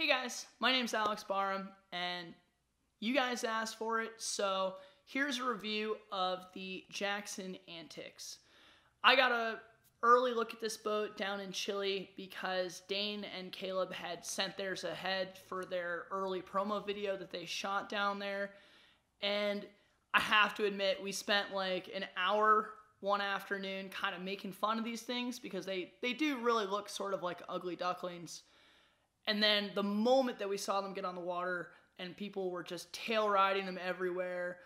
Hey guys, my name's Alex Barham, and you guys asked for it, so here's a review of the Jackson Antix. I got a early look at this boat down in Chile because Dane and Caleb had sent theirs ahead for their early promo video that they shot down there, and I have to admit we spent like an hour one afternoon kind of making fun of these things because they do really look sort of like ugly ducklings. And then the moment that we saw them get on the water and people were just tail riding them everywhere,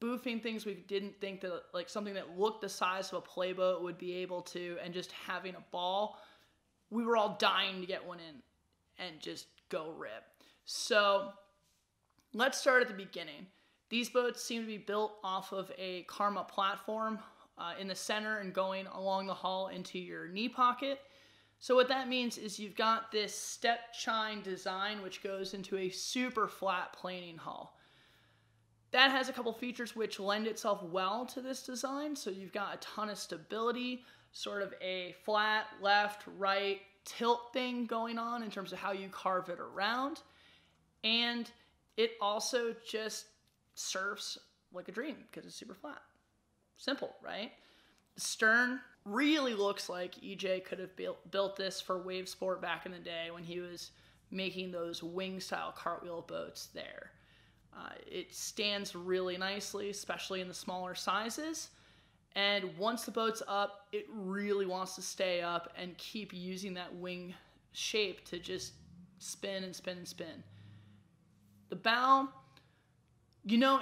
boofing things we didn't think that, like something that looked the size of a playboat would be able to, and just having a ball, we were all dying to get one in and just go rip. So let's start at the beginning. These boats seem to be built off of a Karma platform in the center and going along the hull into your knee pocket. So what that means is you've got this step chine design which goes into a super flat planing hull. That has a couple features which lend itself well to this design. So you've got a ton of stability, sort of a flat left, right tilt thing going on in terms of how you carve it around. And it also just surfs like a dream because it's super flat. Simple, right? Stern really looks like EJ could have built this for Wave Sport back in the day when he was making those wing style cartwheel boats there. It stands really nicely, especially in the smaller sizes. And once the boat's up, it really wants to stay up and keep using that wing shape to just spin and spin and spin. The bow, you know,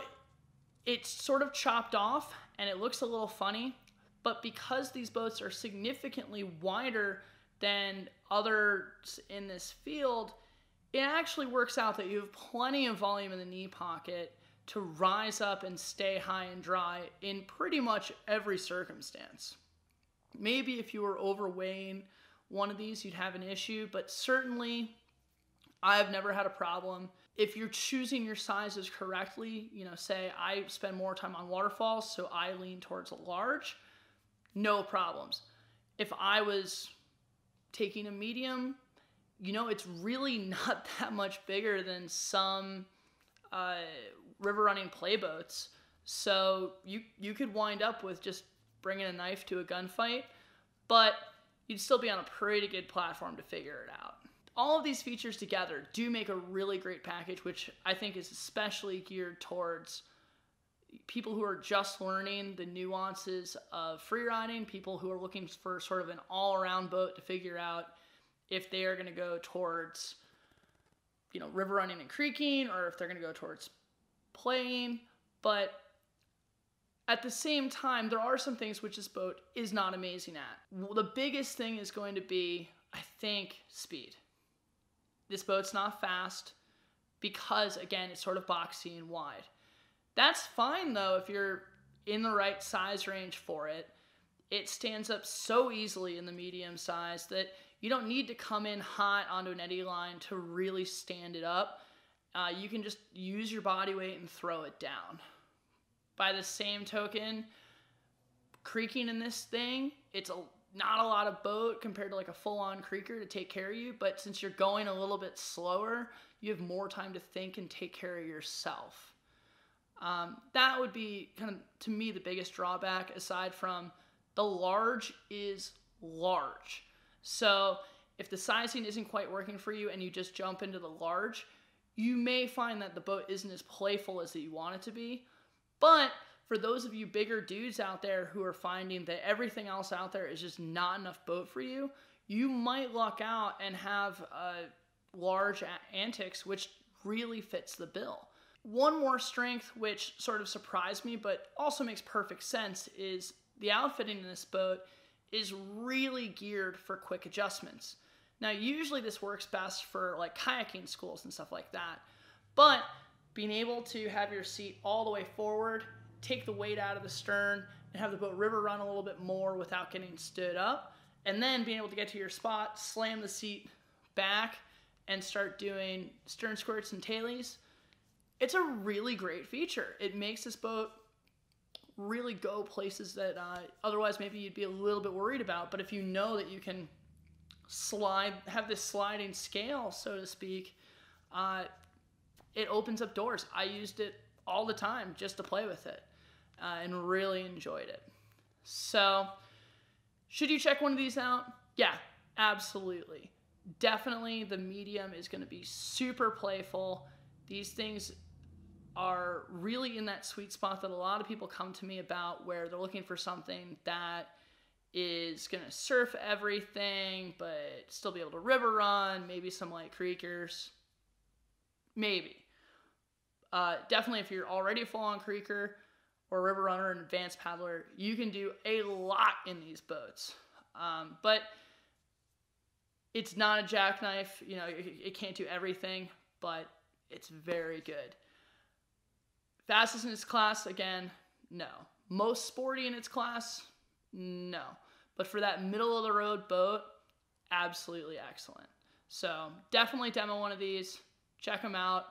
it's sort of chopped off and it looks a little funny. But because these boats are significantly wider than others in this field, it actually works out that you have plenty of volume in the knee pocket to rise up and stay high and dry in pretty much every circumstance. Maybe if you were overweighing one of these, you'd have an issue, but certainly I've never had a problem. If you're choosing your sizes correctly, you know, say I spend more time on waterfalls, so I lean towards a large. No problems. If I was taking a medium, you know, it's really not that much bigger than some river running playboats. So you could wind up with just bringing a knife to a gunfight, but you'd still be on a pretty good platform to figure it out. All of these features together do make a really great package, which I think is especially geared towards people who are just learning the nuances of freeriding, people who are looking for sort of an all-around boat to figure out if they are going to go towards, you know, river running and creeking, or if they're going to go towards playing. But at the same time, there are some things which this boat is not amazing at. The biggest thing is going to be, I think, speed. This boat's not fast because, again, it's sort of boxy and wide. That's fine, though, if you're in the right size range for it. It stands up so easily in the medium size that you don't need to come in hot onto an eddy line to really stand it up. You can just use your body weight and throw it down. By the same token, creaking in this thing, it's not a lot of boat compared to like a full-on creaker to take care of you, but since you're going a little bit slower, you have more time to think and take care of yourself. That would be kind of, to me, the biggest drawback, aside from the large is large. So if the sizing isn't quite working for you and you just jump into the large, you may find that the boat isn't as playful as that you want it to be. But for those of you bigger dudes out there who are finding that everything else out there is just not enough boat for you, you might luck out and have a large Antix, which really fits the bill. One more strength, which sort of surprised me, but also makes perfect sense, is the outfitting in this boat is really geared for quick adjustments. Now, usually this works best for like kayaking schools and stuff like that, but being able to have your seat all the way forward, take the weight out of the stern, and have the boat river run a little bit more without getting stood up, and then being able to get to your spot, slam the seat back, and start doing stern squirts and tailies. It's a really great feature. It makes this boat really go places that otherwise maybe you'd be a little bit worried about. But if you know that you can have this sliding scale, so to speak, it opens up doors. I used it all the time just to play with it and really enjoyed it. So should you check one of these out? Yeah, absolutely. Definitely the medium is going to be super playful. These things are really in that sweet spot that a lot of people come to me about, where they're looking for something that is going to surf everything but still be able to river run, maybe some light creekers, maybe. Definitely if you're already a full-on creeker or river runner and advanced paddler, you can do a lot in these boats. But it's not a jackknife, you know, it can't do everything, but it's very good. Fastest in its class, again, no. Most sporty in its class, no. But for that middle of the road boat, absolutely excellent. So definitely demo one of these, check them out.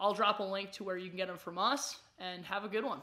I'll drop a link to where you can get them from us, and have a good one.